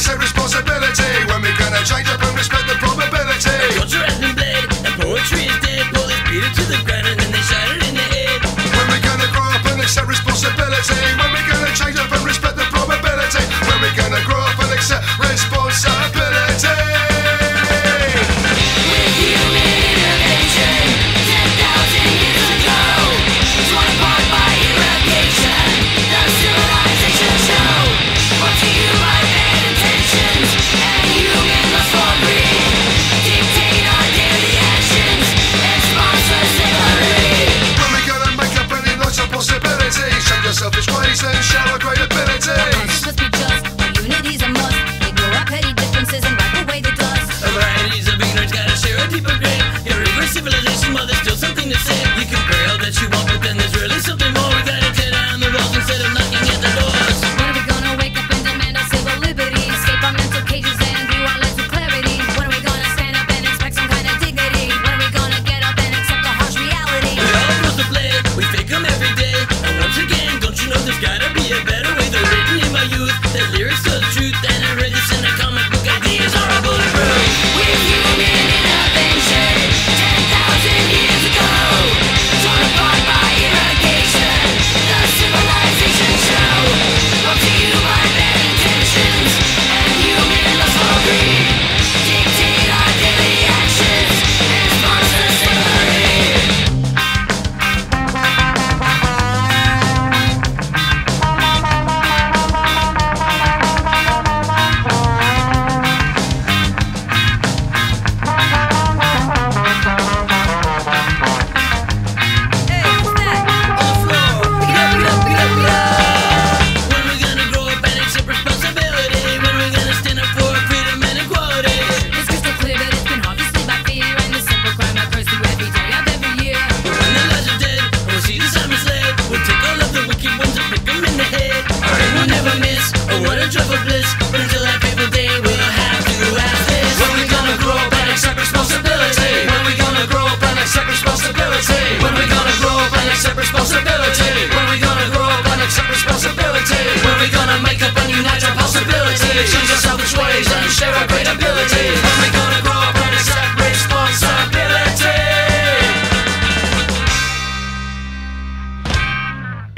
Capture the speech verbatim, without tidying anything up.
ethics and responsibility. When we're gonna change up and respect the probability. The culture has been played, and poetry is dead. Bullets beat it to the ground and then they shot it in the head. When we're gonna grow up and accept responsibility. When we're gonna change up and respect the probability. When we're gonna grow up and accept responsibility. Selfish ways and shallow great abilities. Our conscience must be just, our unity's a must. Ignore our petty differences and wipe away the dust. A varieties of ignorance gotta share a deeper grain. Irreverse civilization while there's still something to say. You can pray all that you want, but then there's really something more. We gotta get on the walls instead of knocking at the doors. When are we gonna wake up and demand our civil liberty? Escape our mental cages and view our lives with clarity. When are we gonna stand up and expect some kind of dignity? When are we gonna get up and accept the harsh reality? We're all supposed to play, we fake them every day. And once again, no, there's gotta be a better way. They're written in my youth, the lyrics tell the truth, and I read this in a comic book. Ideas are a bulletproof. With human innovation, ten thousand years ago, torn apart by irrigation, the civilization show. Up to you, my bad intentions, and human lust for greed. Dictate our daily actions and sponsor slavery. Responsibility. When we're gonna make up and unite our possibilities. Change our selfish ways and share our great ability.